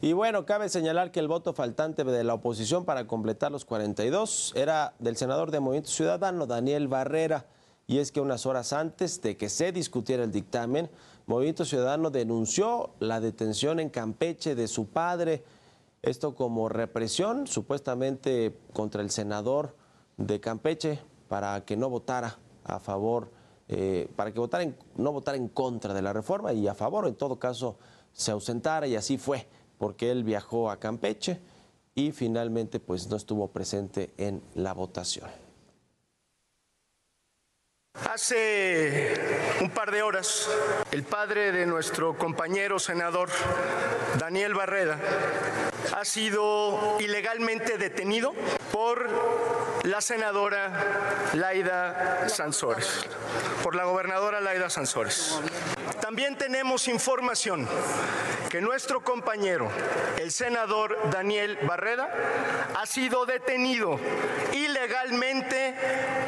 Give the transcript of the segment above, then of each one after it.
Y bueno, cabe señalar que el voto faltante de la oposición para completar los 42 era del senador de Movimiento Ciudadano, Daniel Barreda. Y es que unas horas antes de que se discutiera el dictamen, Movimiento Ciudadano denunció la detención en Campeche de su padre. Esto como represión supuestamente contra el senador de Campeche para que no votara a favor, para que no votara en contra de la reforma y a favor, en todo caso, se ausentara, y así fue, porque él viajó a Campeche y finalmente pues no estuvo presente en la votación. Hace un par de horas, el padre de nuestro compañero senador Daniel Barreda ha sido ilegalmente detenido por la senadora Layda Sansores, por la gobernadora Layda Sansores. También tenemos información que nuestro compañero, el senador Daniel Barreda, ha sido detenido ilegalmente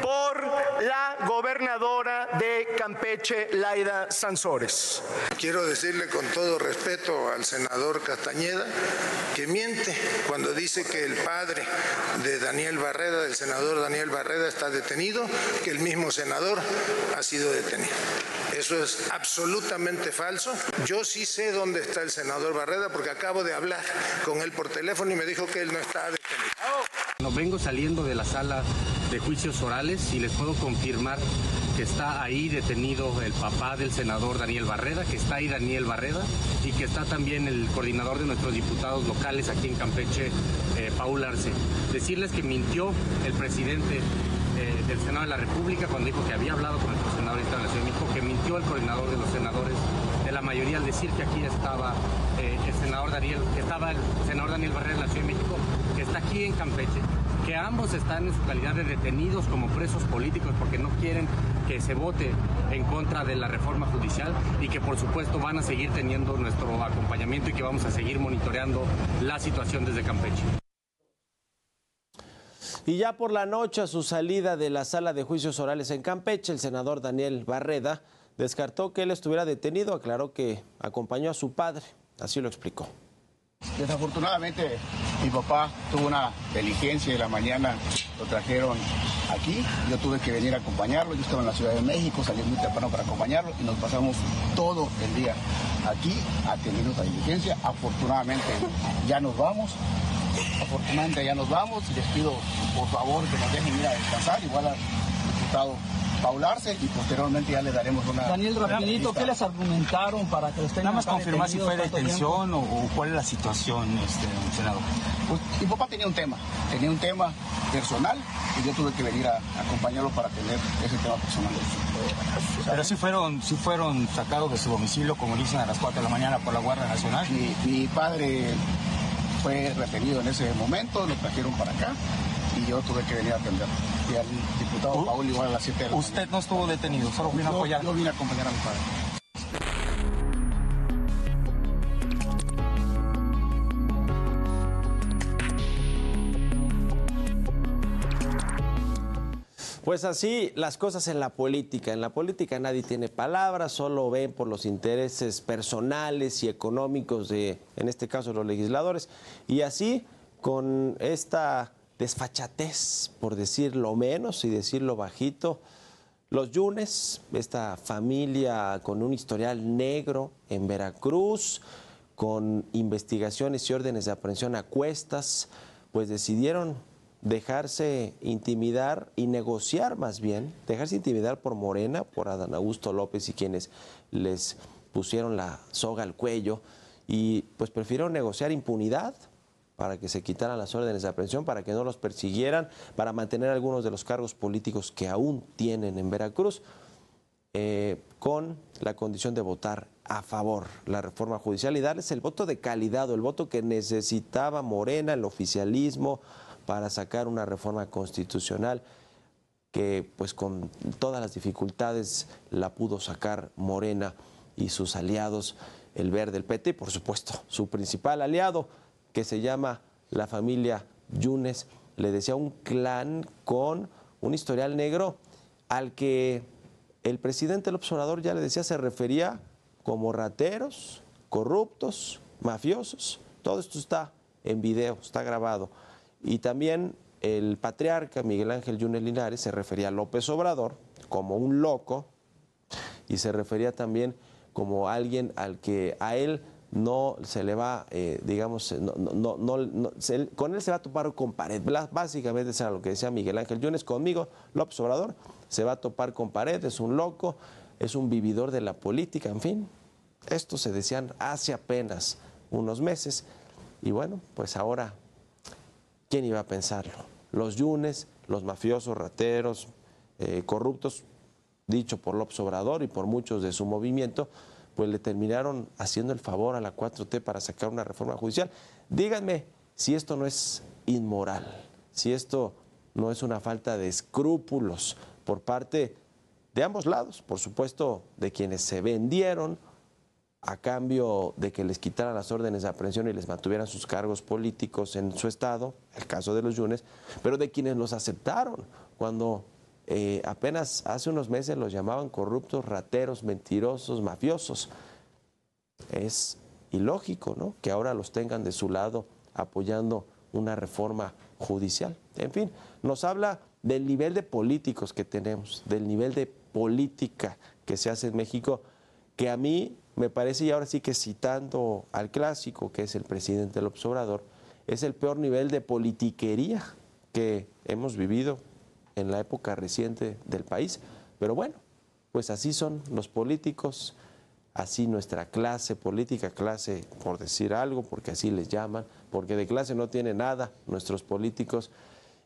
por la gobernadora de Campeche, Layda Sansores. Quiero decirle con todo respeto al senador Castañeda que miente cuando dice que el padre de Daniel Barreda, del senador Daniel Barreda, está detenido, que el mismo senador ha sido detenido. Eso es absolutamente falso. Yo sí sé dónde está el senador Barreda porque acabo de hablar con él por teléfono y me dijo que él no está detenido. Nos vengo saliendo de la sala de juicios orales y les puedo confirmar que está ahí detenido el papá del senador Daniel Barreda, que está ahí Daniel Barreda y que está también el coordinador de nuestros diputados locales aquí en Campeche, Paul Arce. Decirles que mintió el presidente del Senado de la República cuando dijo que había hablado con nuestros senadores de la Ciudad de México, que mintió el coordinador de los senadores de la mayoría al decir que aquí estaba el senador Daniel Barreda en la Ciudad de México, que está aquí en Campeche, que ambos están en su calidad de detenidos como presos políticos porque no quieren que se vote en contra de la reforma judicial y que por supuesto van a seguir teniendo nuestro acompañamiento y que vamos a seguir monitoreando la situación desde Campeche. Y ya por la noche, a su salida de la sala de juicios orales en Campeche, el senador Daniel Barreda descartó que él estuviera detenido, aclaró que acompañó a su padre, así lo explicó. Desafortunadamente, mi papá tuvo una diligencia y la mañana lo trajeron aquí. Yo tuve que venir a acompañarlo, yo estaba en la Ciudad de México, salí muy temprano para acompañarlo y nos pasamos todo el día aquí atendiendo la diligencia. Afortunadamente, ya nos vamos. Afortunadamente ya nos vamos y les pido por favor que nos dejen ir a descansar, igual al diputado Paul Arce, y posteriormente ya le daremos una... Daniel, rapidito, ¿qué les argumentaron para que los tengan? Nada más confirmar si fue detención o cuál es la situación, senador. Pues, mi papá tenía un tema personal y yo tuve que venir a acompañarlo para tener ese tema personal. Pero sí fueron sacados de su domicilio, como dicen, a las 4 de la mañana por la Guardia Nacional. Mi padre fue retenido en ese momento, lo trajeron para acá y yo tuve que venir a atender. Y al diputado Paul igual a las 7 de la mañana. ¿Usted no estuvo detenido, solo vino a apoyar? Yo vine a acompañar a mi padre. Pues así las cosas en la política. En la política nadie tiene palabras, solo ven por los intereses personales y económicos de, en este caso, los legisladores. Y así, con esta desfachatez, por decirlo menos y decirlo bajito, los Yunes, esta familia con un historial negro en Veracruz, con investigaciones y órdenes de aprehensión a cuestas, pues decidieron dejarse intimidar y negociar, más bien, dejarse intimidar por Morena, por Adán Augusto López y quienes les pusieron la soga al cuello, y pues prefirieron negociar impunidad para que se quitaran las órdenes de aprehensión, para que no los persiguieran, para mantener algunos de los cargos políticos que aún tienen en Veracruz, con la condición de votar a favor la reforma judicial y darles el voto de calidad o el voto que necesitaba Morena, el oficialismo, para sacar una reforma constitucional que, pues, con todas las dificultades la pudo sacar Morena y sus aliados, el Verde, el PT, y por supuesto su principal aliado, que se llama la familia Yunes. Le decía, un clan con un historial negro al que el presidente López Obrador, ya le decía, se refería como rateros, corruptos, mafiosos. Todo esto está en video, está grabado. Y también el patriarca Miguel Ángel Yunes Linares se refería a López Obrador como un loco y se refería también como alguien al que a él no se le va, digamos, con él se va a topar con pared. Básicamente era lo que decía Miguel Ángel Yunes: conmigo López Obrador se va a topar con pared, es un loco, es un vividor de la política, en fin. Esto se decían hace apenas unos meses y bueno, pues ahora, ¿quién iba a pensarlo? Los Yunes, los mafiosos, rateros, corruptos, dicho por López Obrador y por muchos de su movimiento, pues le terminaron haciendo el favor a la 4T para sacar una reforma judicial. Díganme si esto no es inmoral, si esto no es una falta de escrúpulos por parte de ambos lados, por supuesto, de quienes se vendieron a cambio de que les quitaran las órdenes de aprehensión y les mantuvieran sus cargos políticos en su estado, el caso de los Yunes, pero de quienes los aceptaron cuando apenas hace unos meses los llamaban corruptos, rateros, mentirosos, mafiosos. Es ilógico, ¿no?, que ahora los tengan de su lado apoyando una reforma judicial. En fin, nos habla del nivel de políticos que tenemos, del nivel de política que se hace en México, que a mí me parece, y ahora sí que citando al clásico, que es el presidente López Obrador, es el peor nivel de politiquería que hemos vivido en la época reciente del país. Pero bueno, pues así son los políticos, así nuestra clase política, clase por decir algo, porque así les llaman, porque de clase no tiene nada nuestros políticos.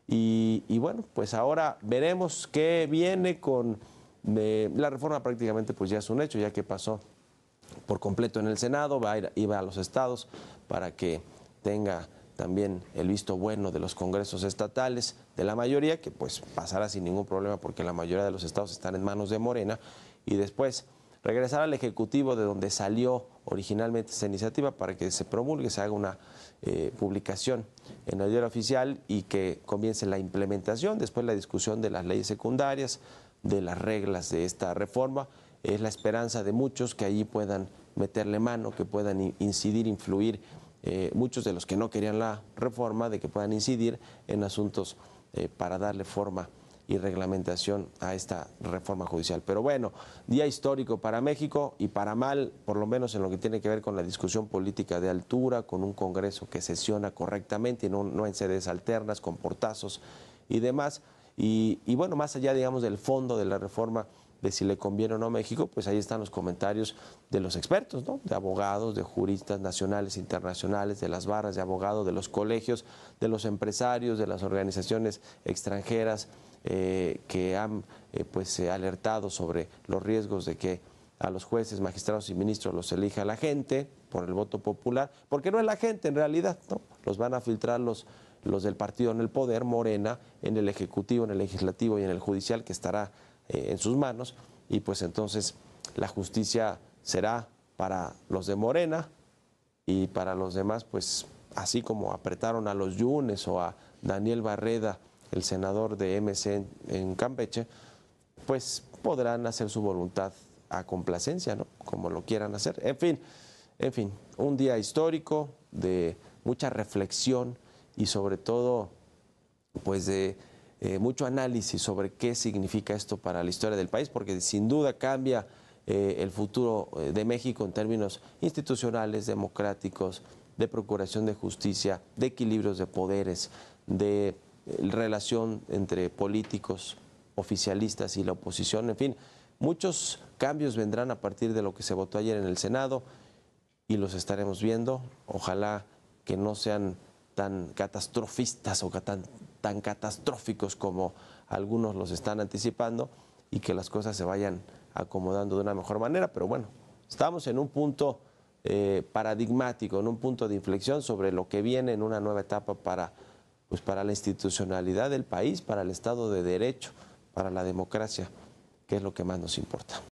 Y bueno, pues ahora veremos qué viene con la reforma. Prácticamente pues ya es un hecho, ya que pasó por completo en el Senado, iba a los estados para que tenga también el visto bueno de los congresos estatales, de la mayoría, que pues pasará sin ningún problema porque la mayoría de los estados están en manos de Morena, y después regresar al Ejecutivo de donde salió originalmente esta iniciativa para que se promulgue, se haga una publicación en el diario oficial y que comience la implementación, después la discusión de las leyes secundarias, de las reglas de esta reforma. Es la esperanza de muchos que allí puedan meterle mano, que puedan incidir, influir, muchos de los que no querían la reforma, de que puedan incidir en asuntos para darle forma y reglamentación a esta reforma judicial. Pero bueno, día histórico para México y para mal, por lo menos en lo que tiene que ver con la discusión política de altura, con un Congreso que sesiona correctamente y no en sedes alternas, con portazos y demás. Y bueno, más allá, digamos, del fondo de la reforma, de si le conviene o no a México, pues ahí están los comentarios de los expertos, ¿no?, de abogados, de juristas nacionales, internacionales, de las barras de abogados, de los colegios, de los empresarios, de las organizaciones extranjeras que han pues, alertado sobre los riesgos de que a los jueces, magistrados y ministros los elija la gente por el voto popular, porque no es la gente en realidad, ¿no?, los van a filtrar los del partido en el poder, Morena, en el Ejecutivo, en el Legislativo y en el Judicial, que estará en sus manos, y pues entonces la justicia será para los de Morena, y para los demás pues así como apretaron a los Yunes o a Daniel Barreda, el senador de MC en Campeche, pues podrán hacer su voluntad a complacencia, ¿no?, como lo quieran hacer. En fin, un día histórico de mucha reflexión y sobre todo pues de mucho análisis sobre qué significa esto para la historia del país, porque sin duda cambia el futuro de México en términos institucionales, democráticos, de procuración de justicia, de equilibrios de poderes, de relación entre políticos, oficialistas y la oposición. En fin, muchos cambios vendrán a partir de lo que se votó ayer en el Senado y los estaremos viendo. Ojalá que no sean tan catastrofistas o tan catastróficos como algunos los están anticipando, y que las cosas se vayan acomodando de una mejor manera. Pero bueno, estamos en un punto paradigmático, en un punto de inflexión sobre lo que viene en una nueva etapa para la institucionalidad del país, para el Estado de Derecho, para la democracia, que es lo que más nos importa.